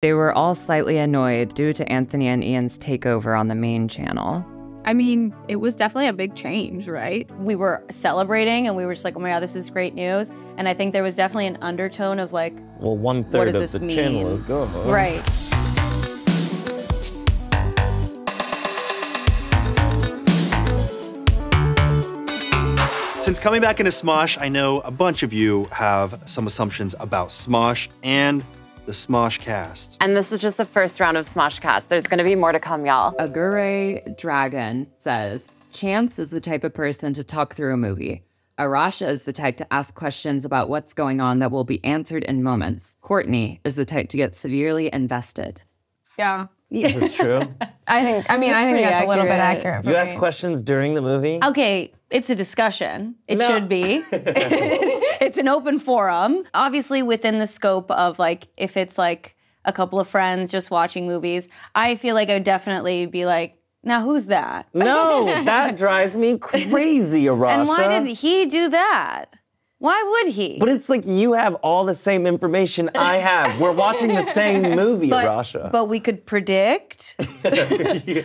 They were all slightly annoyed due to Anthony and Ian's takeover on the main channel. I mean, it was definitely a big change, right? We were celebrating and we were just like, oh my God, this is great news. And I think there was definitely an undertone of like, well, 1/3 of the channel is gone. Right. Since coming back into Smosh, I know a bunch of you have some assumptions about Smosh and the Smosh cast. And this is just the first round of Smosh cast. There's gonna be more to come, y'all. Aguray Dragon says, Chanse is the type of person to talk through a movie. Arasha is the type to ask questions about what's going on that will be answered in moments. Courtney is the type to get severely invested. Yeah. This is true. I think that's a little bit accurate. You ask questions during the movie? Okay, it's a discussion. It should be. It's an open forum. Obviously within the scope of like, if it's like a couple of friends just watching movies, I feel like I would definitely be like, now who's that? No, that drives me crazy, Arasha. And why did he do that? Why would he? But it's like you have all the same information I have. We're watching the same movie, Arasha. But we could predict.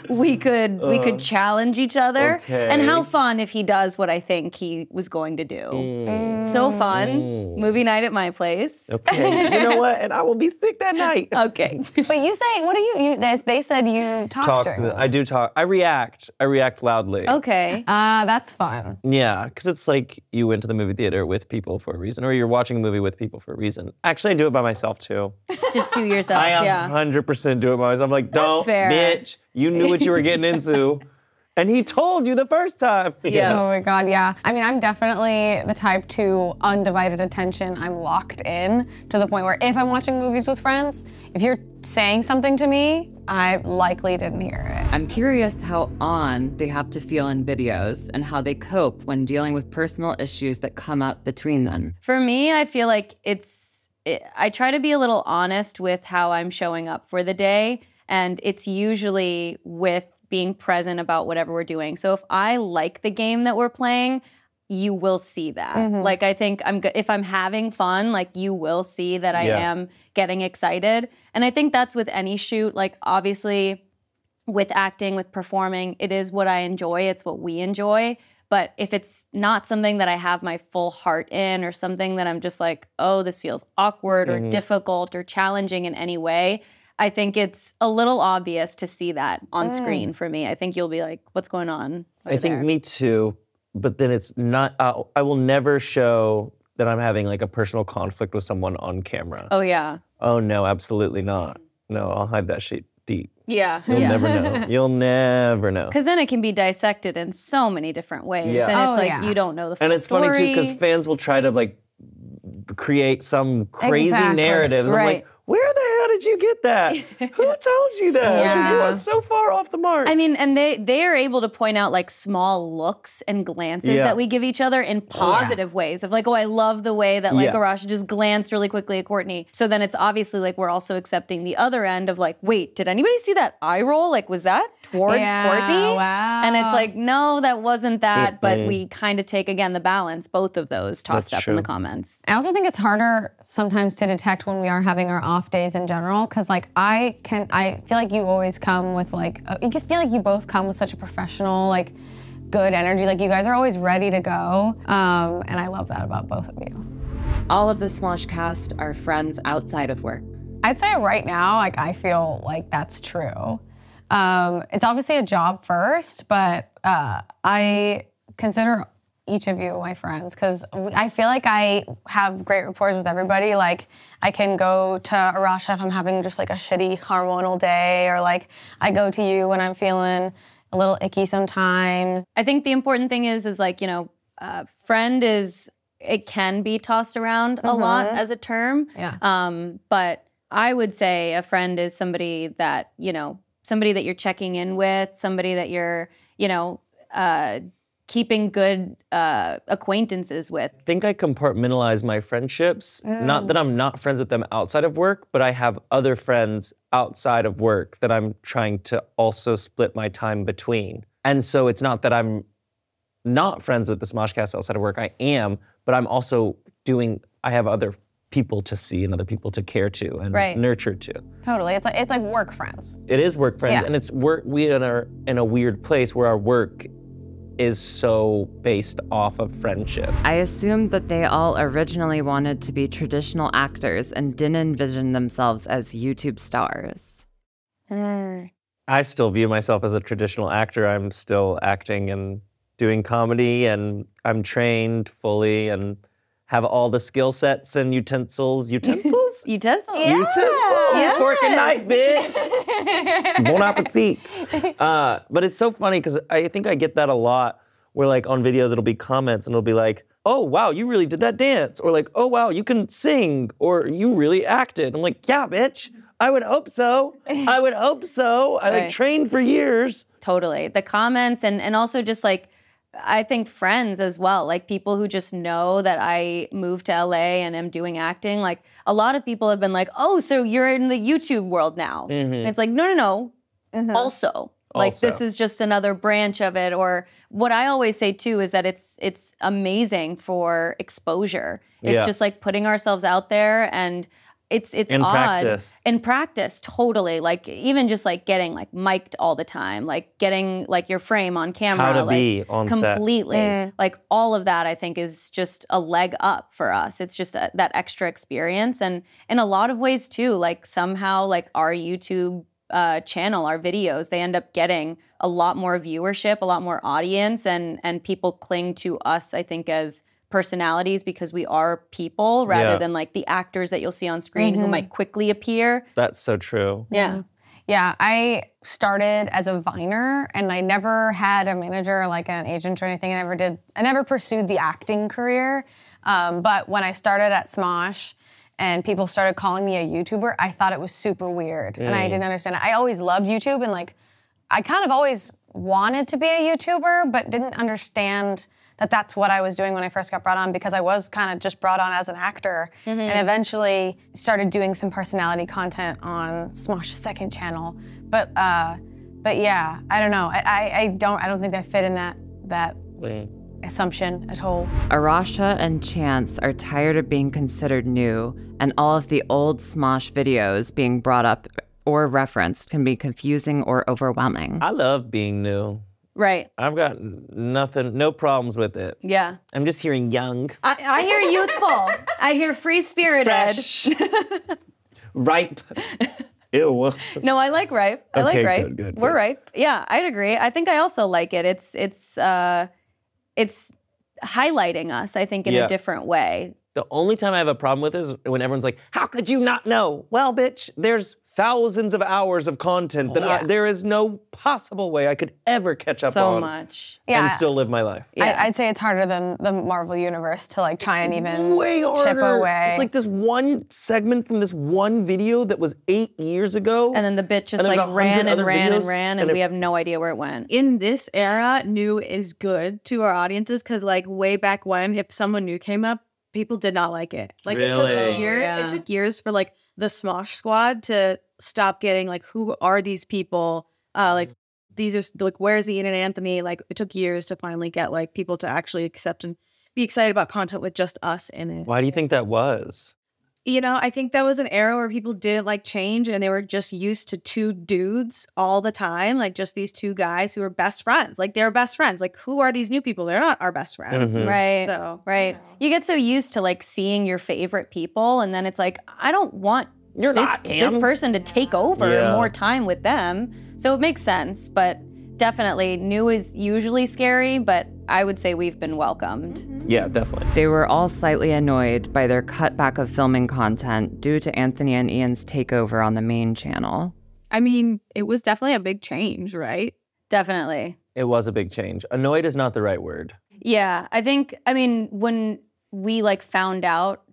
we could challenge each other. Okay. And how fun if he does what I think he was going to do. So fun. Movie night at my place. Okay. You know what? And I will be sick that night. Okay. But you say, what do you? They said you talk. I do talk. I react. I react loudly. Okay. That's fun. Yeah, because it's like you went to the movie theater with people for a reason, or you're watching a movie with people for a reason. Actually, I do it by myself too. Just to yourself, yeah. I 100% do it by myself. I'm like, don't, bitch, you knew what you were getting into. And he told you the first time. Yeah. Oh my God, yeah. I mean, I'm definitely the type to undivided attention. I'm locked in to the point where if I'm watching movies with friends, if you're saying something to me, I likely didn't hear it. I'm curious how on they have to feel in videos and how they cope when dealing with personal issues that come up between them. For me, I feel like I try to be a little honest with how I'm showing up for the day. And it's usually with being present about whatever we're doing. So if I like the game that we're playing, you will see that. Like I think if I'm having fun, like you will see that I am getting excited. And I think that's with any shoot, like obviously with acting, with performing, it is what I enjoy, it's what we enjoy. But if it's not something that I have my full heart in or something that I'm just like, oh, this feels awkward or difficult or challenging in any way, I think it's a little obvious to see that on screen for me. I think you'll be like, what's going on? I think me too, but then it's not, I will never show that I'm having like a personal conflict with someone on camera. Oh yeah. Oh no, absolutely not. No, I'll hide that shit deep. Yeah. You'll never know. You'll never know. Because then it can be dissected in so many different ways. Yeah. And it's you don't know the full story. And it's funny too, because fans will try to like create some crazy narratives. Right. I'm like, where the hell did you get that? Who told you that? Because you are so far off the mark. I mean, and they are able to point out like small looks and glances that we give each other in positive ways of like, oh, I love the way that like Arasha just glanced really quickly at Courtney. So then it's obviously like we're also accepting the other end of like, wait, did anybody see that eye roll? Like, was that towards Courtney? Wow. And it's like, no, that wasn't that. But we kind of take, again, the balance, both of those tossed up in the comments. I also think it's harder sometimes to detect when we are having our off days in general, because like I feel like you always come with like, you feel like you both come with such a professional, like good energy, like you guys are always ready to go. And I love that about both of you. All of the Smosh cast are friends outside of work. I'd say right now, like I feel like that's true. It's obviously a job first, but I consider each of you my friends, because I feel like I have great rapport with everybody. Like I can go to Arasha if I'm having just like a shitty hormonal day, or like I go to you when I'm feeling a little icky sometimes. I think the important thing is like, you know, friend is, it can be tossed around a lot as a term. Yeah. But I would say a friend is somebody that, you know, somebody that you're checking in with, somebody that you're, you know, keeping good acquaintances with. I think I compartmentalize my friendships. Not that I'm not friends with them outside of work, but I have other friends outside of work that I'm trying to also split my time between. And so it's not that I'm not friends with the Smoshcast outside of work, I am, but I'm also doing, I have other people to see and other people to care to and nurture to. Totally, it's like work friends. It is work friends, and it's work. We are in a weird place where our work is so based off of friendship. I assumed that they all originally wanted to be traditional actors and didn't envision themselves as YouTube stars. I still view myself as a traditional actor. I'm still acting and doing comedy, and I'm trained fully and have all the skill sets and utensils. Utensils? Utensils. Yes. Utensils. Yes. Fork and knife, bitch. Bon appetit. But it's so funny because I think I get that a lot where, like, on videos it'll be comments and it'll be like, oh, wow, you really did that dance. Or like, oh, wow, you can sing. Or you really acted. I'm like, yeah, bitch. I would hope so. I would hope so. I like trained for years. Totally. The comments and also just like, I think friends as well, like people who just know that I moved to LA and am doing acting. Like a lot of people have been like, oh, so you're in the YouTube world now. Mm-hmm. And it's like, no, no, no, also. Like this is just another branch of it. Or what I always say too is that it's amazing for exposure. It's just like putting ourselves out there and it's in odd. Practice. In practice, totally. Like even just like getting like mic'd all the time, like getting like your frame on camera. How to like be on completely. Set. Like all of that I think is just a leg up for us. It's just a, that extra experience. And in a lot of ways too, like somehow like our YouTube channel, our videos, they end up getting a lot more viewership, a lot more audience, and people cling to us I think as personalities because we are people rather than like the actors that you'll see on screen who might quickly appear. That's so true. Yeah. Yeah, I started as a Viner and I never had a manager like an agent or anything. I never pursued the acting career. But when I started at Smosh and people started calling me a YouTuber, I thought it was super weird and I didn't understand it. I always loved YouTube and like I kind of always wanted to be a YouTuber but didn't understand that that's what I was doing when I first got brought on because I was kind of just brought on as an actor and eventually started doing some personality content on Smosh's second channel. But yeah, I don't know. I don't think I fit in that assumption at all. Arasha and Chanse are tired of being considered new and all of the old Smosh videos being brought up or referenced can be confusing or overwhelming. I love being new. Right. I've got nothing, no problems with it. Yeah. I'm just hearing young. I hear youthful. I hear free-spirited. Fresh. Ripe. Ew. No, I like ripe. I like ripe. Good. We're ripe. Yeah, I'd agree. I think I also like it. It's highlighting us, I think, in a different way. The only time I have a problem with it is when everyone's like, how could you not know? Well, bitch, there's thousands of hours of content that there is no possible way I could ever catch up on. So much. And still live my life. Yeah. I'd say it's harder than the Marvel universe to like try and even chip away. It's like this one segment from this one video that was 8 years ago. And then the bit just like ran and ran and ran and we have no idea where it went. In this era, new is good to our audiences because like way back when, if someone new came up, people did not like it. Like it took years. Yeah. It took years for like the Smosh squad to stop getting like, who are these people? Like these are like, where's Ian and Anthony? Like it took years to finally get like people to actually accept and be excited about content with just us in it. Why do you think that was? You know, I think that was an era where people didn't like change and they were just used to two dudes all the time. Like just these two guys who were best friends. Like they're best friends. Like who are these new people? They're not our best friends. Right, so, right. You get so used to like seeing your favorite people and then it's like, I don't want this person to take over more time with them. So it makes sense, but definitely new is usually scary, but I would say we've been welcomed. Yeah, definitely. They were all slightly annoyed by their cutback of filming content due to Anthony and Ian's takeover on the main channel. I mean, it was definitely a big change, right? Definitely. It was a big change. Annoyed is not the right word. Yeah, I think, I mean, when we like found out,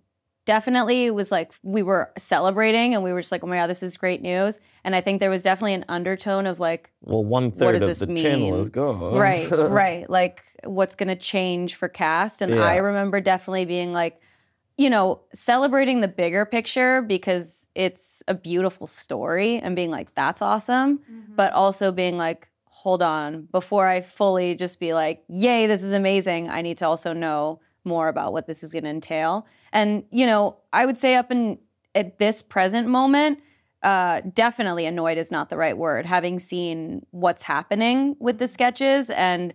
definitely it was like we were celebrating and we were just like, oh my God, this is great news. And I think there was definitely an undertone of like, well, 1/3 of the channel is gone. Right, right. Like what's going to change for cast. And I remember definitely being like, you know, celebrating the bigger picture because it's a beautiful story and being like, that's awesome. But also being like, hold on, before I fully just be like, yay, this is amazing. I need to also know more about what this is going to entail. And, you know, I would say at this present moment, definitely annoyed is not the right word, having seen what's happening with the sketches and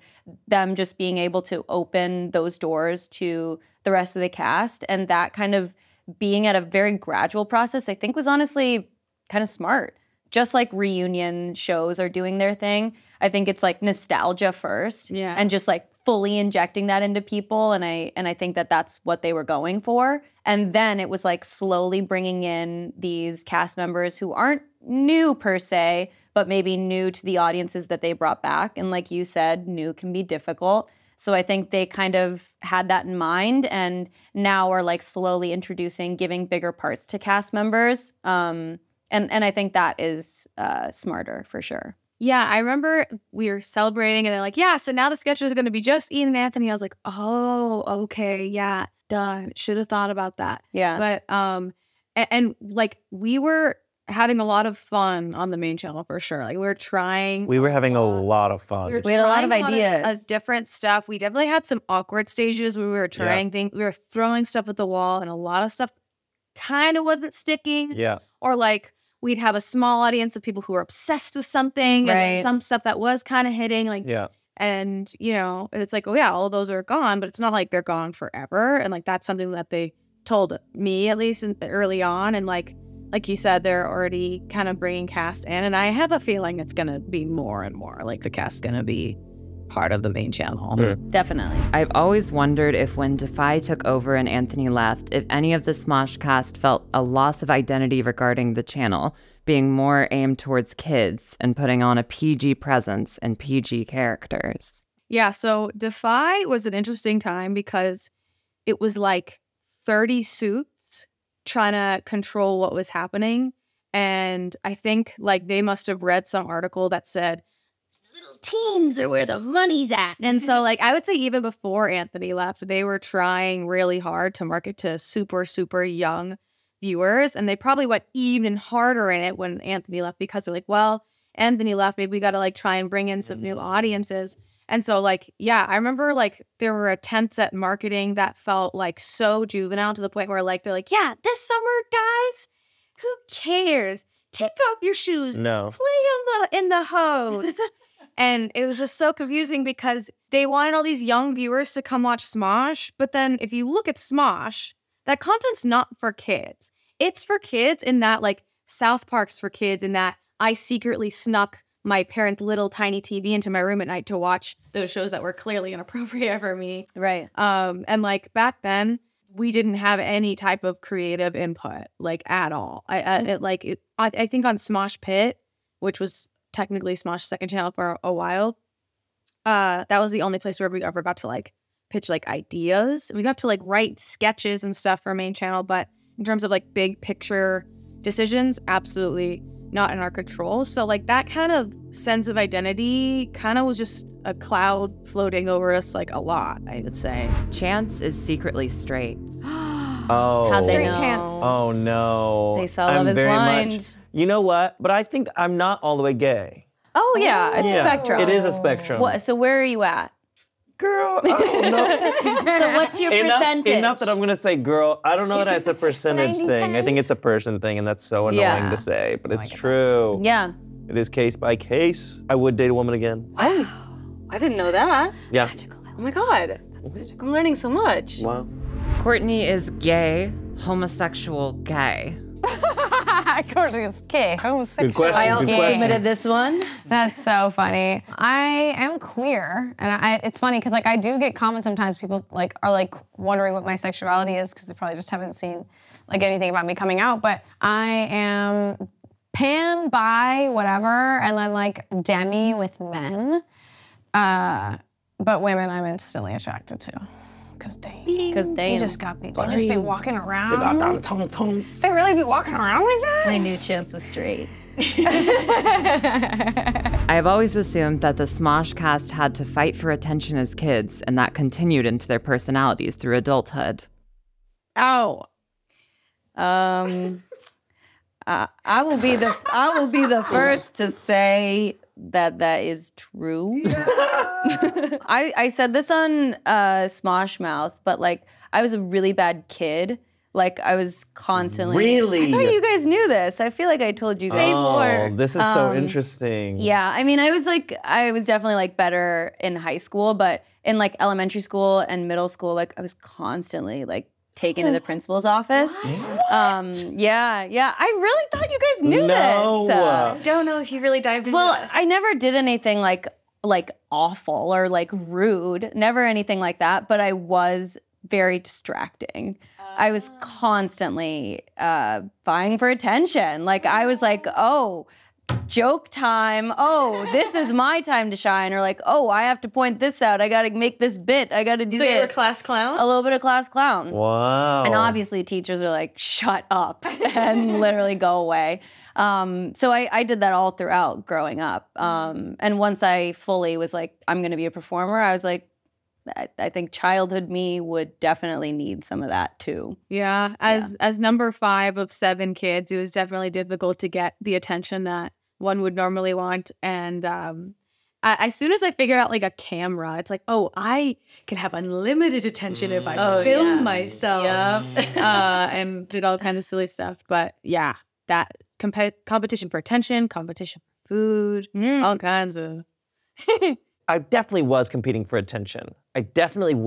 them just being able to open those doors to the rest of the cast, and that kind of being at a very gradual process, I think was honestly kind of smart. Just like reunion shows are doing their thing, I think it's like nostalgia first, and just like fully injecting that into people, and I think that that's what they were going for. And then it was like slowly bringing in these cast members who aren't new per se, but maybe new to the audiences that they brought back. And like you said, new can be difficult. So I think they kind of had that in mind, and now are like slowly introducing, giving bigger parts to cast members. And I think that is smarter for sure. Yeah, I remember we were celebrating and they're like, yeah, so now the sketches are going to be just Ian and Anthony. I was like, oh, okay, yeah, duh, should have thought about that. Yeah. But, and like, we were having a lot of fun on the main channel for sure. Like, we were trying. We were having a lot of fun. We had a lot of ideas. Of different stuff. We definitely had some awkward stages where we were trying things. We were throwing stuff at the wall, and a lot of stuff kind of wasn't sticking. Yeah. Or like, we'd have a small audience of people who were obsessed with something, and some stuff that was kind of hitting, like, and you know, it's like, oh yeah, all of those are gone, but it's not like they're gone forever. And like, that's something that they told me, at least early on. And like you said, they're already kind of bringing cast in, and I have a feeling it's gonna be more and more like the cast's gonna be part of the main channel. Definitely. I've always wondered if when Defy took over and Anthony left, if any of the Smosh cast felt a loss of identity regarding the channel, being more aimed towards kids and putting on a PG presence and PG characters. Yeah, so Defy was an interesting time because it was like 30 suits trying to control what was happening. And I think like they must have read some article that said, little teens are where the money's at. And so like, I would say even before Anthony left, they were trying really hard to market to super, super young viewers. And they probably went even harder in it when Anthony left, because they're like, well, Anthony left, maybe we got to like try and bring in some new audiences. And so like, yeah, I remember like there were attempts at marketing that felt like so juvenile, to the point where like, they're like, yeah, this summer, guys, who cares? Take off your shoes. No. Play in the hose. And it was just so confusing because they wanted all these young viewers to come watch Smosh. But then if you look at Smosh, that content's not for kids. It's for kids in that like South Park's for kids, in that I secretly snuck my parents' little tiny TV into my room at night to watch those shows that were clearly inappropriate for me. Right. And like back then, we didn't have any type of creative input like at all. I think on Smosh Pit, which was technically Smosh's second channel for a while, that was the only place where we ever got to like pitch like ideas. We got to like write sketches and stuff for main channel, but in terms of like big picture decisions, absolutely not in our control. So like that kind of sense of identity kind of was just a cloud floating over us like a lot, I would say. Chance is secretly straight. Oh, straight Chance. Oh no. They saw Love Is Blind. You know what? But I think I'm not all the way gay. Oh, yeah. It's a spectrum. It is a spectrum. What, so where are you at? Girl, I don't know. So what's your percentage? Enough that I'm going to say, girl, I don't know that it's a percentage thing. I think it's a person thing, and that's so annoying to say. But it's true. Yeah. It is case by case. I would date a woman again. Wow. I didn't know that. Yeah. Magical. Oh, my God. That's magical. I'm learning so much. Wow. Courtney is gay, homosexual, gay. Courtney is gay, homosexual. Good question. I also submitted this one. That's so funny. I am queer, and it's funny because like I do get comments sometimes. People like are like wondering what my sexuality is because they probably just haven't seen like anything about me coming out. But I am pan, bi, whatever, and then like demi with men. But women I'm instantly attracted to. Because they just got me. They just be walking around. They really be walking around like that? I knew Chance was straight. I have always assumed that the Smosh cast had to fight for attention as kids, and that continued into their personalities through adulthood. Ow. I will be the first to say that is true. Yeah. I said this on Smosh Mouth, but like I was a really bad kid, Like, I was constantly... Really? I thought you guys knew this. I feel like I told you guys more. Oh, this is so interesting. Yeah, I mean, I was definitely, like, better in high school, but in, like, elementary school and middle school, like, I was constantly, like, taken to the principal's office. What? Yeah. I really thought you guys knew this. I don't know if you really dived into this. Well, I never did anything, like awful or, like, rude. Never anything like that, but I was very distracting. I was constantly vying for attention. Like, I was like, oh, joke time. Oh, this is my time to shine. Or like, oh, I have to point this out. I got to make this bit. I got to do this. So you're a class clown? A little bit of class clown. Wow. And obviously teachers are like, shut up and literally go away. So I did that all throughout growing up. And once I fully was like, I'm going to be a performer, I was like, I think childhood me would definitely need some of that too. Yeah, as number 5 of 7 kids, it was definitely difficult to get the attention that one would normally want. And as soon as I figured out like a camera, it's like, oh, I can have unlimited attention if I film myself. Yep. And did all kinds of silly stuff. But yeah, that competition for attention, competition for food, all kinds of. I definitely was competing for attention. But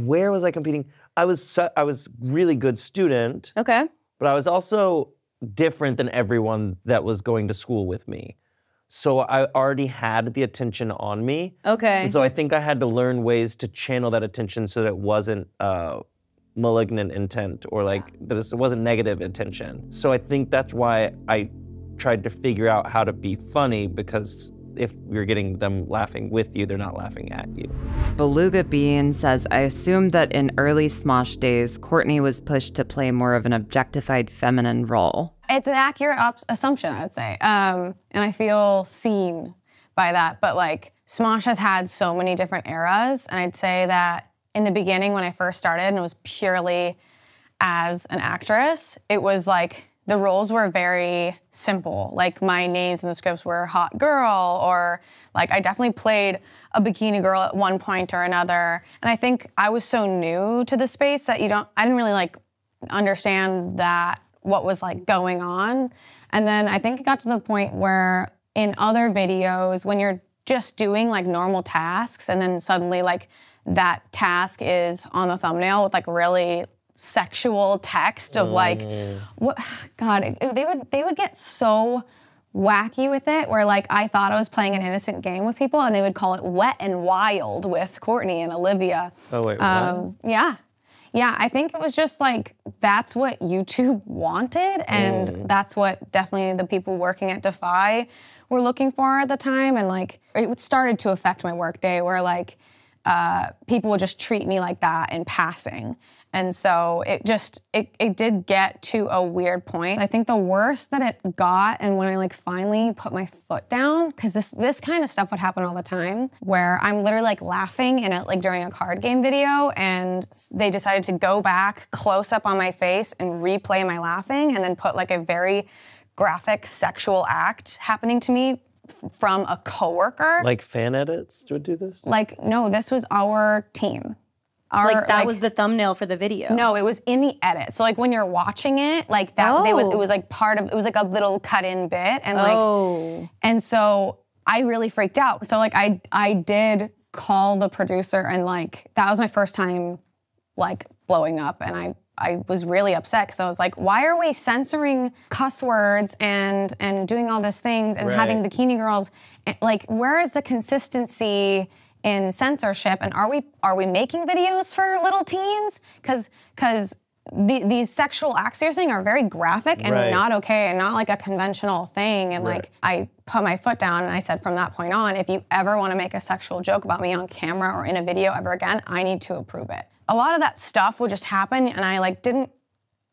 where? Was I competing? I was really good student. Okay. But I was also different than everyone that was going to school with me. So I already had the attention on me. Okay. And so I think I had to learn ways to channel that attention so that it wasn't malignant intent or like that it wasn't negative intention. So I think that's why I tried to figure out how to be funny, because if you're getting them laughing with you, they're not laughing at you. Beluga Bean says, I assume that in early Smosh days, Courtney was pushed to play more of an objectified feminine role. It's an accurate assumption, I would say. And I feel seen by that. But like, Smosh has had so many different eras. And I'd say that in the beginning, when I first started and it was purely as an actress, it was like, the roles were very simple. Like, my names in the scripts were hot girl, or like I definitely played a bikini girl at one point or another. And I think I was so new to the space that I didn't really like understand that what was like going on. And then I think it got to the point where in other videos, when you're just doing like normal tasks and then suddenly like that task is on the thumbnail with like really sexual text of like, what? God, they would get so wacky with it, where like I thought I was playing an innocent game with people, and they would call it Wet and Wild with Courtney and Olivia. Oh wait, what? Yeah. I think it was just like that's what YouTube wanted, and that's what definitely the people working at Defy were looking for at the time, and like it started to affect my workday, where like people would just treat me like that in passing. And so it did get to a weird point. I think the worst that it got, and when I like finally put my foot down, because this kind of stuff would happen all the time, where I'm literally like laughing in it, like during a card game video, and they decided to go back close up on my face and replay my laughing, and then put like a very graphic sexual act happening to me from a coworker. Like fan edits would do this? Like, no, this was our team. Like that was the thumbnail for the video. No, it was in the edit. So like when you're watching it, like that, it was like part of, it was like a little cut in bit. And like, and so I really freaked out. So like I did call the producer, and like, that was my first time like blowing up. And I was really upset, because I was like, why are we censoring cuss words and doing all these things and having bikini girls? Like, where is the consistency in censorship, and are we making videos for little teens? Because these sexual acts you're saying are very graphic and not okay, and not like a conventional thing. And like I put my foot down, and I said from that point on, if you ever want to make a sexual joke about me on camera or in a video ever again, I need to approve it. A lot of that stuff would just happen, and I like didn't.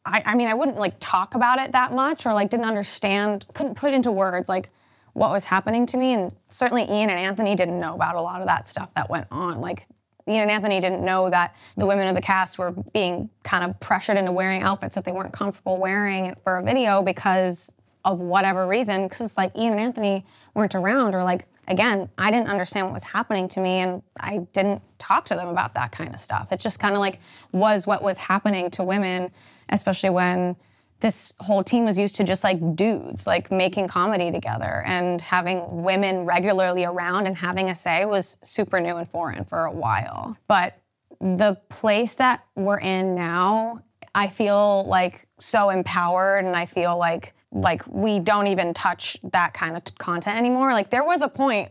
I mean, I wouldn't like talk about it that much, or like didn't understand, couldn't put into words like what was happening to me. And certainly Ian and Anthony didn't know about a lot of that stuff that went on. Like, Ian and Anthony didn't know that the women of the cast were being kind of pressured into wearing outfits that they weren't comfortable wearing for a video, because of whatever reason, because it's like Ian and Anthony weren't around, or like, again, I didn't understand what was happening to me and I didn't talk to them about that kind of stuff. It just kind of like was what was happening to women, especially when this whole team was used to just like dudes, like making comedy together, and having women regularly around and having a say was super new and foreign for a while. But the place that we're in now, I feel like so empowered, and I feel like we don't even touch that kind of content anymore. Like there was a point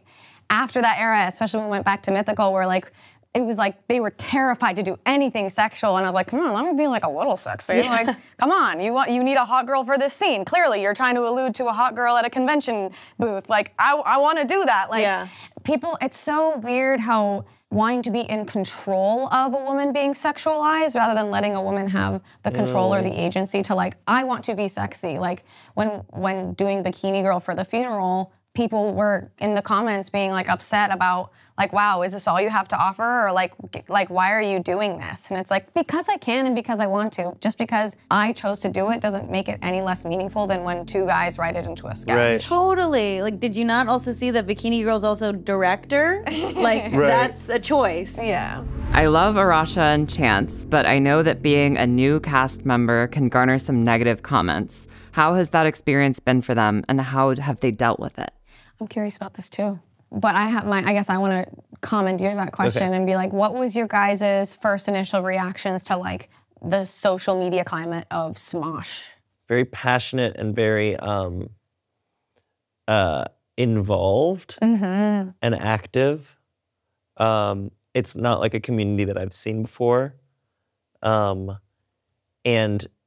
after that era, especially when we went back to Mythical, where like, it was like they were terrified to do anything sexual, and I was like, come on, let me be like a little sexy. Yeah. Like, come on, you need a hot girl for this scene. Clearly, you're trying to allude to a hot girl at a convention booth. Like, I want to do that. Like, yeah. People, it's so weird how wanting to be in control of a woman being sexualized rather than letting a woman have the control or the agency to like, I want to be sexy. Like, when doing Bikini Girl for the funeral, people were in the comments being like upset about like, wow, is this all you have to offer? Or like, why are you doing this? And it's like, because I can and because I want to. Just because I chose to do it doesn't make it any less meaningful than when two guys write it into a sketch. Right. Totally. Like, did you not also see that Bikini Girl's also director? Like, right. That's a choice. Yeah. I love Arasha and Chanse, but I know that being a new cast member can garner some negative comments. How has that experience been for them, and how have they dealt with it? I'm curious about this too, but I have my, I guess I want to commandeer that question and be like, what was your guys' first initial reactions to like the social media climate of Smosh? Very passionate and very involved and active. It's not like a community that I've seen before. And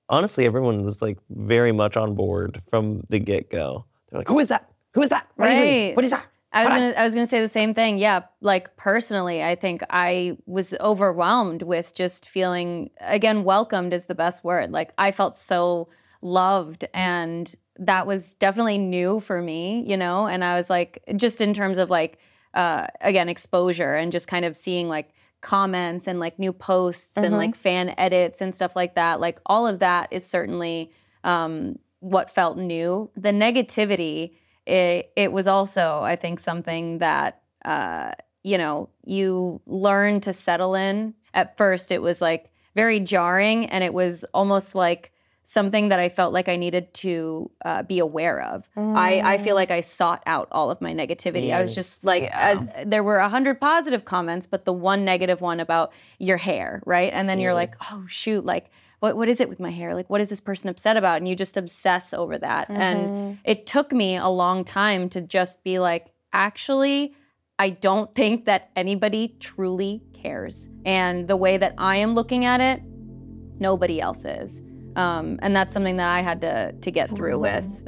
honestly, everyone was like very much on board from the get-go. They're like, who is that? Who is that? What are you doing? What is that? I was gonna say the same thing. Yeah, like personally, I think I was overwhelmed with just feeling, again, welcomed is the best word. Like I felt so loved, and that was definitely new for me, you know? And I was like, just in terms of like, again, exposure and just kind of seeing like comments and like new posts and like fan edits and stuff like that. Like all of that is certainly what felt new. The negativity, it was also, I think, something that, you know, you learn to settle in. At first, it was like very jarring, and it was almost like something that I felt like I needed to be aware of. I feel like I sought out all of my negativity. I was just like, as there were 100 positive comments, but the one negative one about your hair, right? And then you're like, oh shoot, like, what is it with my hair? Like, what is this person upset about? And you just obsess over that. And it took me a long time to just be like, actually, I don't think that anybody truly cares. And the way that I am looking at it, nobody else is. And that's something that I had to get through with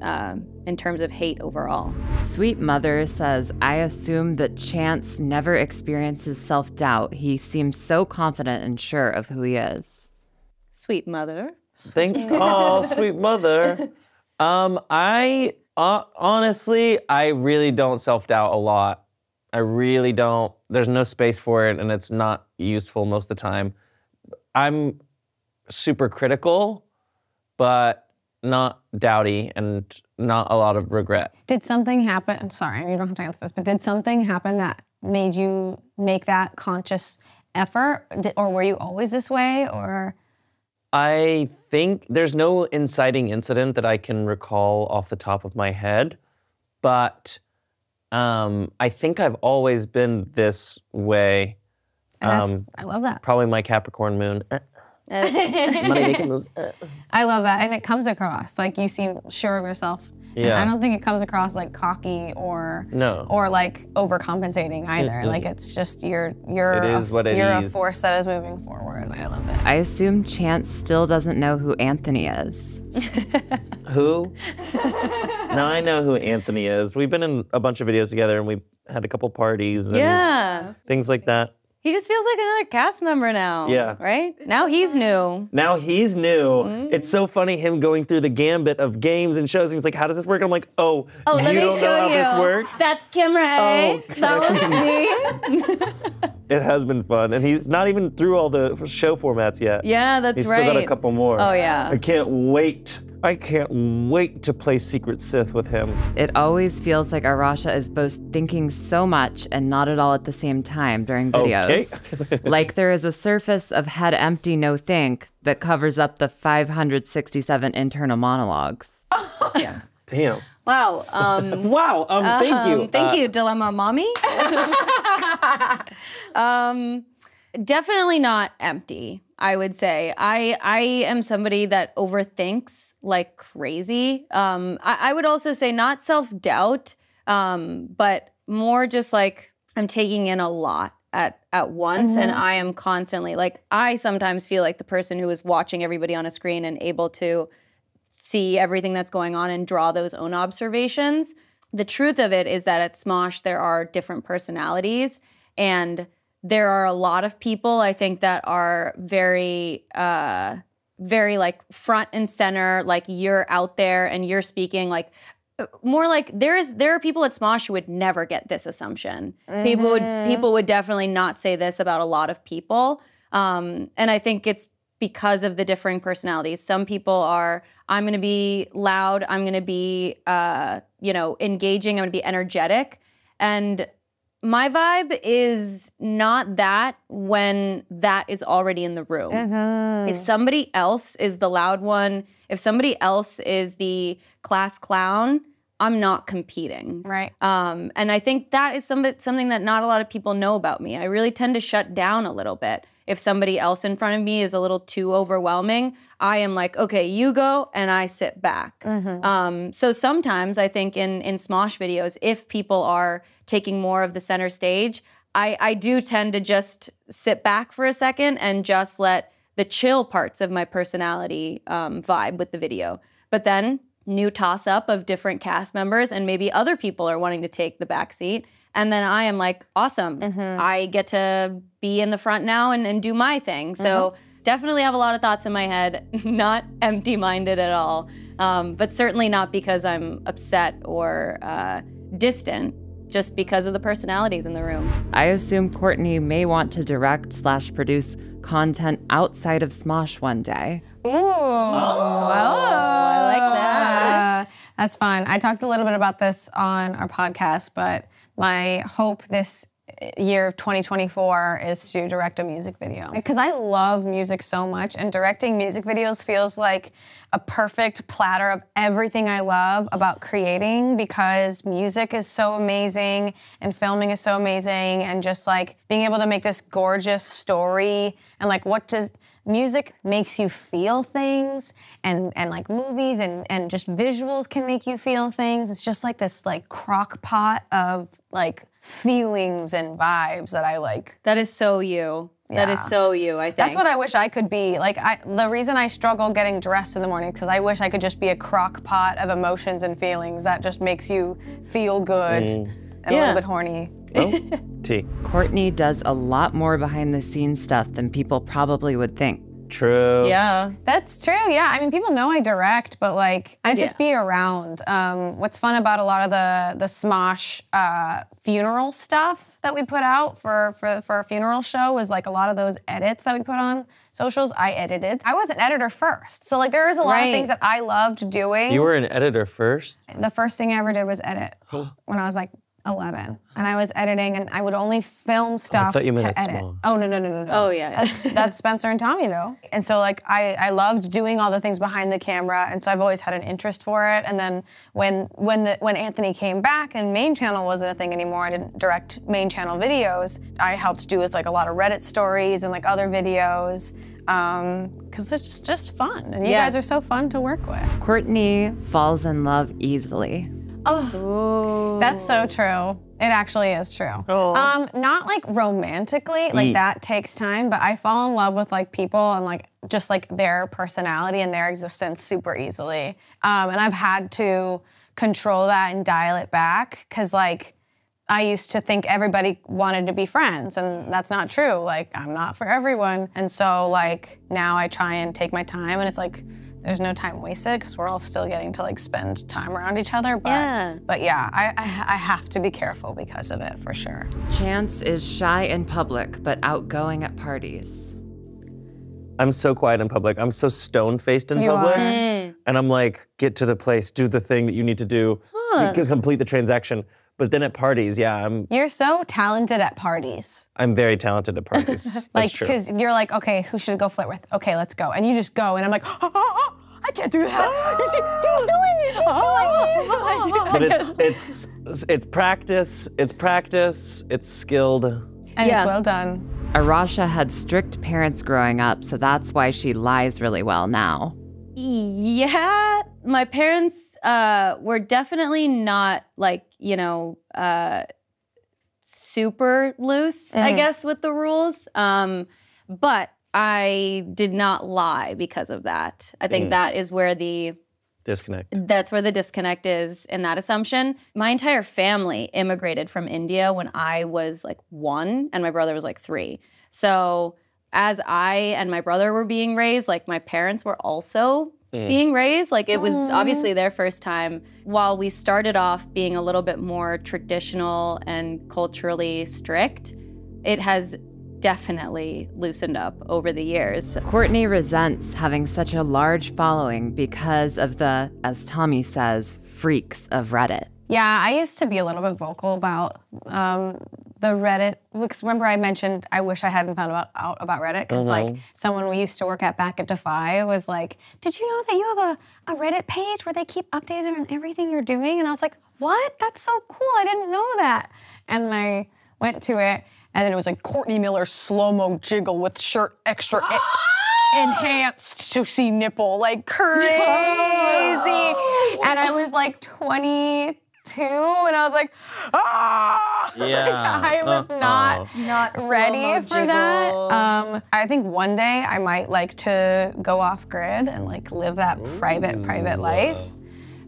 in terms of hate overall. Sweet Mother says, I assume that Chanse never experiences self-doubt. He seems so confident and sure of who he is. Sweet Mother. Sweet Mother. Honestly, I really don't self-doubt a lot. I really don't. There's no space for it, and it's not useful most of the time. I'm super critical, but not doubty and not a lot of regret. Did something happen? I'm sorry, you don't have to answer this, but did something happen that made you make that conscious effort? Or were you always this way, or? I think there's no inciting incident that I can recall off the top of my head, but I think I've always been this way. I love that. Probably my Capricorn moon. Money-making moves. I love that, and it comes across like you seem sure of yourself. Yeah. I don't think it comes across like cocky or like overcompensating either. Like it's just you're a force that is moving forward. I love it. I assume Chanse still doesn't know who Anthony is. Who? Now I know who Anthony is. We've been in a bunch of videos together, and we've had a couple parties and things like that. He just feels like another cast member now, right? Now he's new. Now he's new. It's so funny him going through the gambit of games and shows, and he's like, how does this work? And I'm like, oh, let me show you. You don't know how this works? That's Kim Ray. Oh, that was me. It has been fun, and he's not even through all the show formats yet. Yeah, that's right. He's still got a couple more. Oh, yeah. I can't wait. I can't wait to play Secret Sith with him. It always feels like Arasha is both thinking so much and not at all at the same time during videos. Okay. Like there is a surface of head empty, no think that covers up the 567 internal monologues. Oh, yeah. Damn. Wow. Wow. Thank you. Thank you, Dilemma Mommy. Definitely not empty, I would say. I am somebody that overthinks like crazy. I would also say not self-doubt, but more just like I'm taking in a lot at once, and I am constantly like, I sometimes feel like the person who is watching everybody on a screen and able to see everything that's going on and draw those own observations. The truth of it is that at Smosh, there are different personalities, and there are a lot of people, I think, that are very like front and center, like you're out there and you're speaking, like more like there are people at Smosh who would never get this assumption. People would definitely not say this about a lot of people. And I think it's because of the differing personalities. Some people are, I'm gonna be loud, I'm gonna be you know, engaging, I'm gonna be energetic. And my vibe is not that when that is already in the room. If somebody else is the loud one, if somebody else is the class clown, I'm not competing. Right. And I think that is something that not a lot of people know about me. I really tend to shut down a little bit. If somebody else in front of me is a little too overwhelming, I am like, okay, you go, and I sit back. So sometimes I think in Smosh videos, if people are taking more of the center stage, I do tend to just sit back for a second and just let the chill parts of my personality vibe with the video. But then new toss-up of different cast members, and maybe other people are wanting to take the back seat. And then I am like, awesome, I get to be in the front now and do my thing. So definitely have a lot of thoughts in my head, not empty-minded at all, but certainly not because I'm upset or distant, just because of the personalities in the room. I assume Courtney may want to direct/produce content outside of Smosh one day. Ooh. Oh, I like that. That's fun. I talked a little bit about this on our podcast, but my hope this year of 2024 is to direct a music video. Because I love music so much, and directing music videos feels like a perfect platter of everything I love about creating, because music is so amazing and filming is so amazing, and just like being able to make this gorgeous story, and like what does music makes you feel things, and like movies and just visuals can make you feel things. It's just like this like crock pot of like feelings and vibes that I like. That is so you. Yeah. That is so you, I think. That's what I wish I could be. Like, the reason I struggle getting dressed in the morning, because I wish I could just be a crock pot of emotions and feelings that just makes you feel good and a little bit horny. Oh, tea. Courtney does a lot more behind-the-scenes stuff than people probably would think. True. Yeah. That's true, yeah. I mean, people know I direct, but like, I just be around. What's fun about a lot of the Smosh funeral stuff that we put out for our funeral show was like a lot of those edits that we put on socials, I edited. I was an editor first. So like, there is a lot of things that I loved doing. You were an editor first? The first thing I ever did was edit when I was like 11, and I was editing, and I would only film stuff to edit. I thought you meant small. Oh, no. Oh, yeah. That's Spencer and Tommy, though. And so, like, I loved doing all the things behind the camera, and so I've always had an interest for it. And then when Anthony came back and main channel wasn't a thing anymore, I didn't direct main channel videos. I helped do with, like, a lot of Reddit stories and, like, other videos, because it's just fun, and you guys are so fun to work with. Courtney falls in love easily. Oh, ooh. That's so true. It actually is true. Oh. Not like romantically, like that takes time, but I fall in love with like people and like just like their personality and their existence super easily. And I've had to control that and dial it back, because like I used to think everybody wanted to be friends, and that's not true. Like, I'm not for everyone. And so like now I try and take my time, and it's like, there's no time wasted, because we're all still getting to like spend time around each other. But I have to be careful because of it, for sure. Chanse is shy in public, but outgoing at parties. I'm so quiet in public. I'm so stone-faced in public. And I'm like, get to the place, do the thing that you need to do to complete the transaction. But then at parties, yeah, I'm... You're so talented at parties. I'm very talented at parties. Like, because you're like, okay, who should I go flirt with? Okay, let's go. And you just go, and I'm like, I can't do that. He's doing it, he's doing it. But it's practice, it's skilled. And it's well done. Arasha had strict parents growing up, so that's why she lies really well now. Yeah, my parents were definitely not like, you know, super loose, I guess, with the rules. But I did not lie because of that. I think that is where the... Disconnect. That's where the disconnect is in that assumption. My entire family immigrated from India when I was like 1 and my brother was like 3. So... As I and my brother were being raised, like my parents were also being raised. Like it was obviously their first time. While we started off being a little bit more traditional and culturally strict, it has definitely loosened up over the years. Courtney resents having such a large following because of the, as Tommy says, freaks of Reddit. Yeah, I used to be a little bit vocal about the Reddit. Because remember I mentioned I wish I hadn't found out about Reddit because like someone we used to work at back at Defy was like, did you know that you have a Reddit page where they keep updated on everything you're doing? And I was like, what? That's so cool. I didn't know that. And I went to it and then it was like Courtney Miller slow-mo jiggle with shirt extra enhanced to see nipple. Like crazy. Oh. And I was like 20. Too, and I was like, ah! Yeah. Like, I was not ready for that. I think one day I might like to go off grid and like live that private life.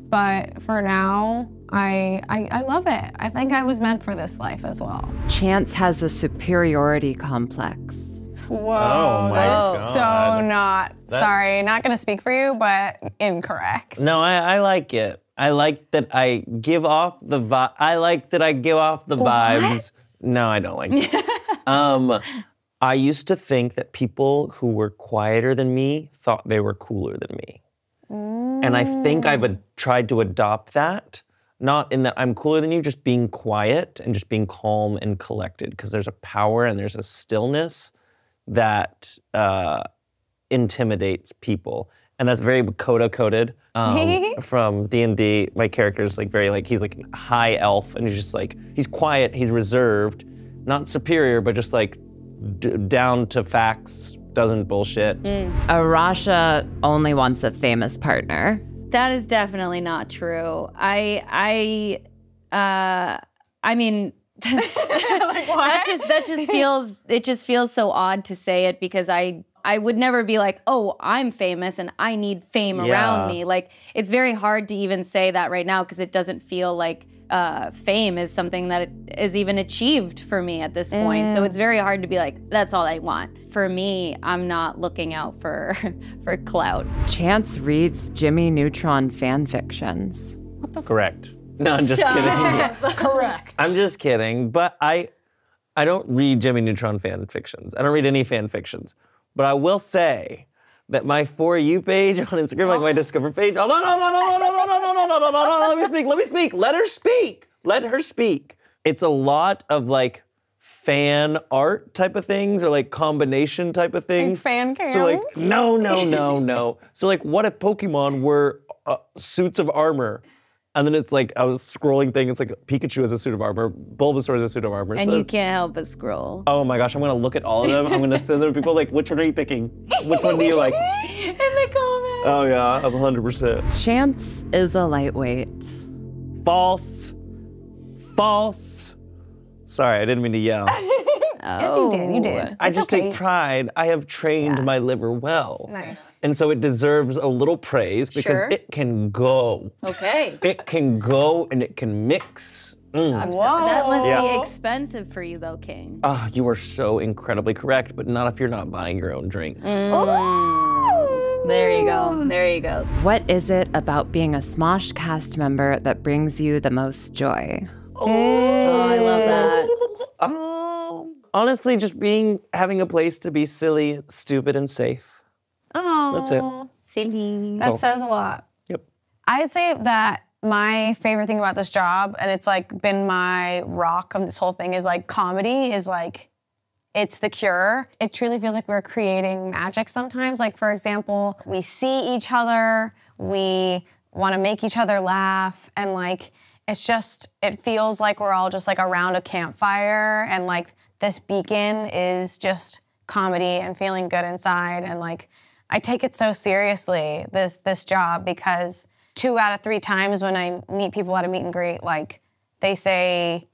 But for now, I love it. I think I was meant for this life as well. Chance has a superiority complex. Whoa, oh that is God. So not. That's... Sorry, not gonna speak for you, but incorrect. No, I like it. I like that I give off the vibe. I like that I give off the vibes. No, I don't like that. I used to think that people who were quieter than me thought they were cooler than me. And I think I've tried to adopt that. Not in that I'm cooler than you, just being quiet and just being calm and collected. Because there's a power and there's a stillness that intimidates people. And that's very Coda-coded from D&D. My character's like very like, he's like a high elf and he's just like, he's quiet, he's reserved, not superior, but just like down to facts, doesn't bullshit. Arasha only wants a famous partner. That is definitely not true. I mean, like, what? That just feels, it just feels so odd to say it because I would never be like, oh, I'm famous and I need fame around me. Like, it's very hard to even say that right now because it doesn't feel like fame is something that is even achieved for me at this point. So it's very hard to be like, that's all I want. For me, I'm not looking out for clout. Chance reads Jimmy Neutron fan fictions. What the Correct. No, I'm just kidding. Correct. I'm just kidding, but I don't read Jimmy Neutron fan fictions. I don't read any fan fictions. But I will say that my For You page on Instagram, like my Discover page, oh, no, let me speak, let her speak. It's a lot of like fan art type of things or like combination type of things. And fan cams. So like, no. So like, what if Pokemon were suits of armor? And then it's like, I was scrolling thing, it's like Pikachu is a suit of armor, Bulbasaur is a suit of armor. And so you can't help but scroll. Oh my gosh, I'm gonna look at all of them. I'm gonna send them to people like, which one are you picking? Which one do you like? In the comments. Oh yeah, I'm 100%. Chance is a lightweight. False. Sorry, I didn't mean to yell. Oh. Yes, you did. I just take pride. I have trained my liver well. Nice. And so it deserves a little praise because it can go. Okay. It can go and it can mix. Whoa. That must be expensive for you though, King. Ah, you are so incredibly correct, but not if you're not buying your own drinks. There you go. What is it about being a Smosh cast member that brings you the most joy? Oh, I love that. Honestly, just having a place to be silly, stupid, and safe. Oh, that's it. Silly. That says a lot. I'd say that my favorite thing about this job, and it's like been my rock of this whole thing, is like comedy is like, it's the cure. It truly feels like we're creating magic sometimes. Like for example, we see each other, we want to make each other laugh, and like, it's just, it feels like we're all just like around a campfire, and like this beacon is just comedy and feeling good inside. And like, I take it so seriously, this job, because 2 out of 3 times when I meet people at a meet and greet, like they say,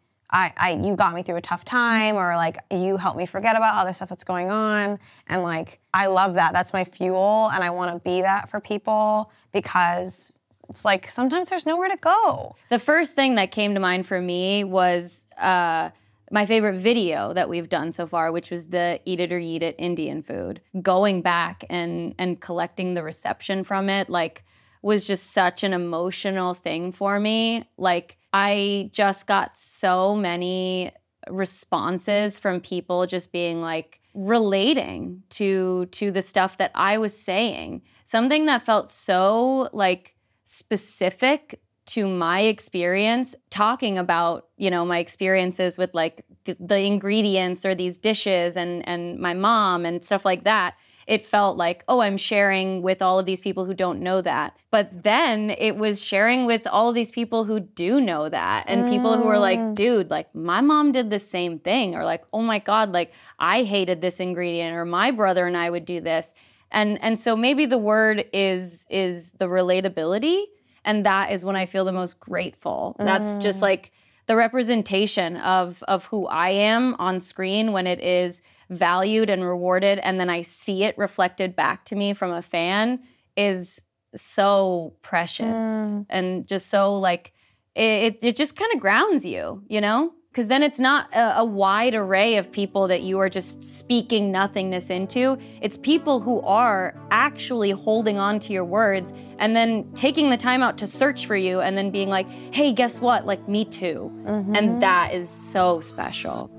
you got me through a tough time, or like you helped me forget about all the stuff that's going on. And like, I love that, that's my fuel. And I wanna be that for people, because it's like, sometimes there's nowhere to go. The first thing that came to mind for me was my favorite video that we've done so far, which was the Eat It or Yeet It Indian food. Going back and collecting the reception from it, like, was just such an emotional thing for me. Like, I just got so many responses from people just being like, relating to the stuff that I was saying. Something that felt so like, specific to my experience, talking about, you know, my experiences with like the ingredients or these dishes and my mom and stuff like that. It felt like, oh, I'm sharing with all of these people who don't know that. But then it was sharing with all of these people who do know that, and people who are like, dude, like my mom did the same thing, or like, oh my God, like I hated this ingredient, or my brother and I would do this. And so maybe the word is the relatability, and that is when I feel the most grateful. That's just like the representation of who I am on screen when it is valued and rewarded, and then I see it reflected back to me from a fan, is so precious and just so like, it just kind of grounds you, you know? Because then it's not a wide array of people that you are just speaking nothingness into. It's people who are actually holding on to your words and then taking the time out to search for you and then being like, hey, guess what? Like, me too. And that is so special.